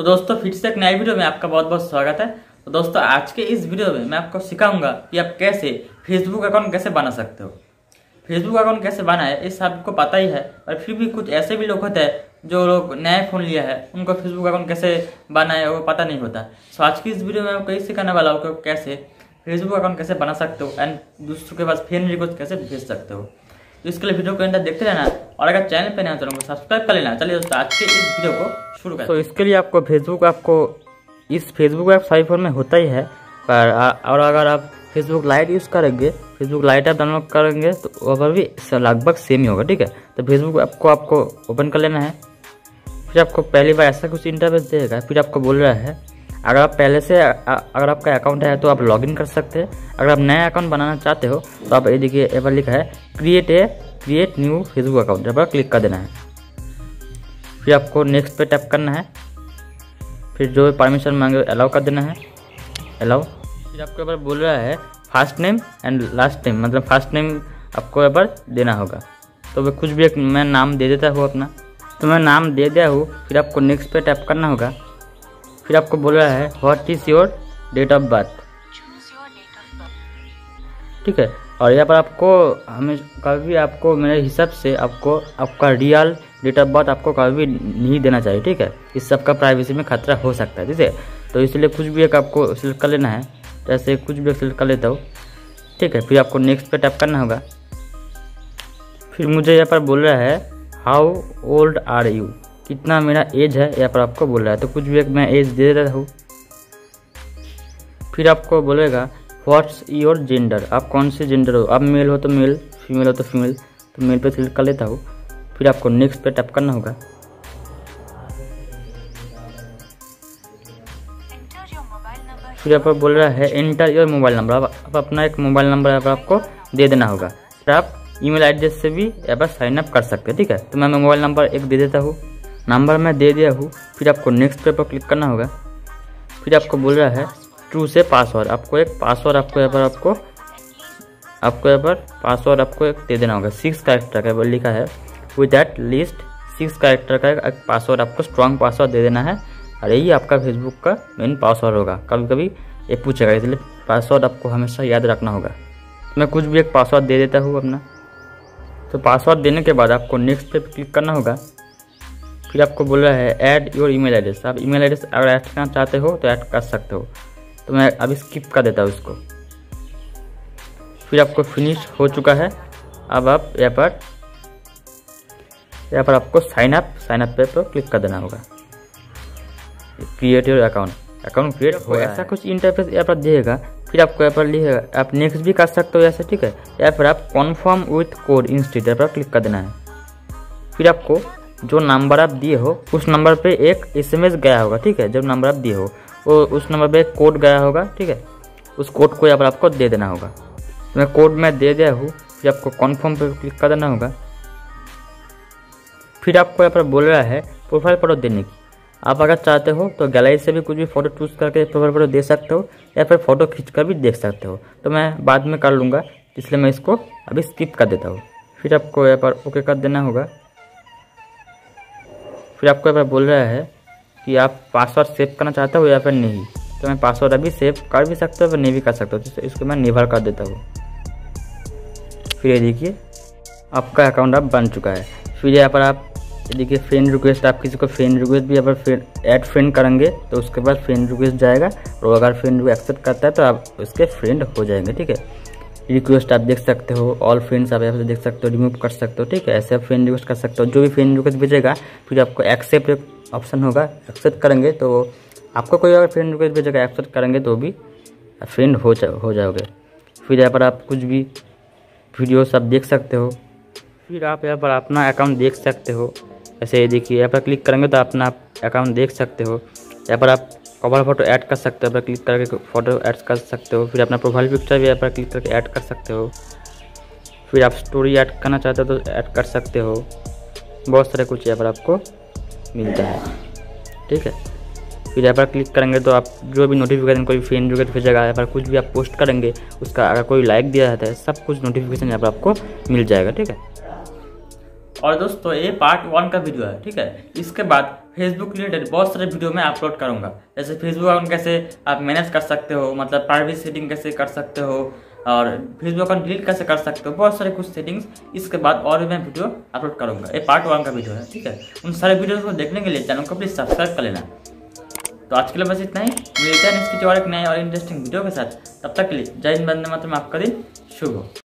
तो दोस्तों फिर से एक नई वीडियो में आपका बहुत बहुत स्वागत है। तो दोस्तों आज के इस वीडियो में मैं आपको सिखाऊंगा कि आप कैसे फेसबुक अकाउंट कैसे बना सकते हो। फेसबुक अकाउंट कैसे बनाए ये सबको पता ही है, और फिर भी कुछ ऐसे भी लोग होते हैं जो लोग नया फ़ोन लिया है, उनको फेसबुक अकाउंट कैसे बनाए वो पता नहीं होता। सो आज की इस वीडियो में आपको ये सिखाने वाला हूँ कि कैसे फेसबुक अकाउंट कैसे बना सकते हो एंड दूसरों के पास फ्रेंड रिक्वेस्ट कैसे भेज सकते हो। तो इसके लिए वीडियो को अंदर देखते रहना, और अगर चैनल पर नया चैनल को सब्सक्राइब कर लेना। चलिए दोस्तों आज के इस वीडियो को शुरू करें। तो इसके लिए आपको फेसबुक ऐप सभी फोन में होता ही है, पर और अगर आप फेसबुक लाइट यूज़ करेंगे, फेसबुक लाइट ऐप डाउनलोड करेंगे तो वहाँ पर भी लगभग सेम ही होगा, ठीक है। तो फेसबुक ऐप को आपको ओपन कर लेना है। फिर आपको पहली बार ऐसा कुछ इंटरफेस देगा, फिर आपको बोल रहा है अगर आप पहले से अगर आपका अकाउंट है तो आप लॉगिन कर सकते हैं। अगर आप नया अकाउंट बनाना चाहते हो तो आप ये देखिए यहाँ पर लिखा है क्रिएट न्यू फेसबुक अकाउंट, यहाँ पर क्लिक कर देना है। फिर आपको नेक्स्ट पे टैप करना है, फिर जो परमिशन मांगे अलाउ कर देना है, अलाउ। फिर आपको यहाँ पर बोल रहा है first name and last name, मतलब फर्स्ट नेम आपको यहाँ पर देना होगा। तो वह कुछ भी एक मैं नाम दे देता हूँ अपना, तो मैं नाम दे दिया हूँ। फिर आपको नेक्स्ट पे टैप करना होगा। फिर आपको बोल रहा है what is your date of birth, ठीक है। और यहाँ पर आपको हमें कभी भी आपको मेरे हिसाब से आपको आपका रियल डेट ऑफ बर्थ आपको कभी भी नहीं देना चाहिए, ठीक है। इस सब का प्राइवेसी में खतरा हो सकता है, ठीक है। तो इसलिए कुछ भी एक आपको सिलेक्ट कर लेना है, जैसे कुछ भी सिलेक्ट कर लेता हूँ, ठीक है। फिर आपको नेक्स्ट पे टैप करना होगा। फिर मुझे यहाँ पर बोल रहा है हाउ ओल्ड आर यू, कितना मेरा एज है यहाँ पर आपको बोल रहा है। तो कुछ भी एक मैं एज दे रहा हूँ। फिर आपको बोलेगा व्हाट्स योर जेंडर, आप कौन से जेंडर हो, आप मेल हो तो मेल, फीमेल हो तो फीमेल। तो मेल पे क्लिक कर लेता हूँ। फिर आपको नेक्स्ट पे टैप करना होगा। फिर यहाँ पर बोल रहा है एंटर योर मोबाइल नंबर, आप अपना एक मोबाइल नंबर यहाँ पर आपको दे देना होगा। फिर आप ईमेल एड्रेस से भी यहाँ पर साइन अप कर सकते हैं, ठीक है। तो मैं मोबाइल नंबर एक दे देता हूँ, नंबर मैं दे दिया हूँ। फिर आपको नेक्स्ट पे पर क्लिक करना होगा। फिर आपको बोल रहा है ट्रू से पासवर्ड, आपको एक पासवर्ड आपको यहाँ पर पासवर्ड आपको एक दे देना होगा। 6 कैरेक्टर का लिखा है विद एट लीस्ट 6 कैरेक्टर का एक पासवर्ड, आपको स्ट्रॉन्ग पासवर्ड दे देना है, और यही आपका फेसबुक का मेन पासवर्ड होगा। कभी कभी ये पूछेगा, इसलिए पासवर्ड आपको हमेशा याद रखना होगा। मैं कुछ भी एक पासवर्ड दे देता हूँ अपना। तो पासवर्ड देने के बाद आपको नेक्स्ट पे क्लिक करना होगा। फिर आपको बोल रहा है ऐड योर ईमेल एड्रेस, आप ईमेल एड्रेस अगर ऐड करना चाहते हो तो ऐड कर सकते हो। तो मैं अभी स्किप कर देता हूँ इसको। फिर आपको फिनिश हो चुका है। अब आप यहाँ पर आपको साइन अप पे क्लिक कर देना होगा। क्रिएट योर अकाउंट क्रिएट हो, ऐसा कुछ इंटरफेस यहाँ पर देगा। फिर आपको यहाँ पर लिखेगा आप नेक्स्ट भी कर सकते हो ऐसे, ठीक है। या फिर आप कॉन्फर्म विथ कोड इंस्टीट्यूट पर क्लिक कर देना है। फिर आपको जो नंबर आप दिए हो उस नंबर पे एक एसएमएस गया होगा, ठीक है। जो नंबर आप दिए हो वो उस नंबर पे एक कोड गया होगा, ठीक है। उस कोड को यहाँ पर आपको दे देना होगा। मैं कोड में दे दिया हूँ। फिर आपको कॉन्फर्म पर क्लिक कर देना होगा। फिर आपको यहाँ पर बोल रहा है प्रोफाइल फोटो देने की, आप अगर चाहते हो तो गैलरी से भी कुछ भी फ़ोटो चूज़ करके प्रोफाइल फोटो दे सकते हो, या फिर फ़ोटो खींचकर भी देख सकते हो। तो मैं बाद में कर लूँगा, इसलिए मैं इसको अभी स्किप कर देता हूँ। फिर आपको यहाँ पर ओके कर देना होगा। फिर आपको यहाँ पर बोल रहा है कि आप पासवर्ड सेव करना चाहते हो या फिर नहीं। तो मैं पासवर्ड अभी सेव कर भी सकता हूँ, फिर नहीं भी कर सकता हूँ। तो इसको मैं नेवर कर देता हूँ। फिर ये देखिए आपका अकाउंट अब बन चुका है। फिर यहाँ पर आप देखिए फ्रेंड रिक्वेस्ट, आप किसी को फ्रेंड रिक्वेस्ट भी यहाँ पर ऐड फ्रेंड करेंगे तो उसके बाद फ्रेंड रिक्वेस्ट जाएगा, और अगर फ्रेंड एक्सेप्ट करता है तो आप उसके फ्रेंड हो जाएंगे, ठीक है। रिक्वेस्ट आप देख सकते हो, ऑल फ्रेंड्स आप यहाँ से देख सकते हो, रिमूव कर सकते हो, ठीक है। ऐसे आप फ्रेंड रिक्वेस्ट कर सकते हो। जो भी फ्रेंड रिक्वेस्ट भेजेगा फिर आपको एक्सेप्ट ऑप्शन होगा, एक्सेप्ट करेंगे तो आपको कोई अगर फ्रेंड रिक्वेस्ट भेजेगा एक्सेप्ट करेंगे तो भी फ्रेंड हो जाओगे। फिर यहाँ पर आप कुछ भी वीडियोस आप देख सकते हो। फिर आप यहाँ पर अपना अकाउंट देख सकते हो। ऐसे देखिए यहाँ पर क्लिक करेंगे तो अपना अकाउंट देख सकते हो। यहाँ पर आप कवर फोटो ऐड कर सकते हो, यहाँ पर क्लिक करके फोटो ऐड कर सकते हो। फिर अपना प्रोफाइल पिक्चर भी यहाँ पर क्लिक करके ऐड कर सकते हो। फिर आप स्टोरी ऐड करना चाहते हो तो ऐड कर सकते हो। बहुत सारे कुछ यहाँ पर आपको मिलता है, ठीक है। फिर यहाँ पर क्लिक करेंगे तो आप जो भी नोटिफिकेशन कोई फ्रेंड रिक्वेस्ट भेजेगा, यहाँ पर कुछ भी आप पोस्ट करेंगे उसका अगर कोई लाइक दिया जाता है सब कुछ नोटिफिकेशन यहाँ पर आपको मिल जाएगा, ठीक है। और दोस्तों ये पार्ट 1 का वीडियो है, ठीक है। इसके बाद फेसबुक रिलेटेड बहुत सारे वीडियो मैं अपलोड करूँगा। जैसे फेसबुक अकाउंट कैसे आप मैनेज कर सकते हो, मतलब प्राइवेसी सेटिंग कैसे कर सकते हो और फेसबुक अकाउंट डिलीट कैसे कर सकते हो, बहुत सारे कुछ सेटिंग्स इसके बाद और भी मैं वीडियो अपलोड करूँगा। ये पार्ट 1 का वीडियो है, ठीक है। उन सारे वीडियोज़ को देखने के लिए चैनल को प्लीज़ सब्सक्राइब कर लेना। तो आज के लिए बस इतना ही, मिलते हैं इसकी और एक नए और इंटरेस्टिंग वीडियो के साथ। तब तक के लिए जय हिंद, वंदे मातरम, आपका दिन शुभ हो।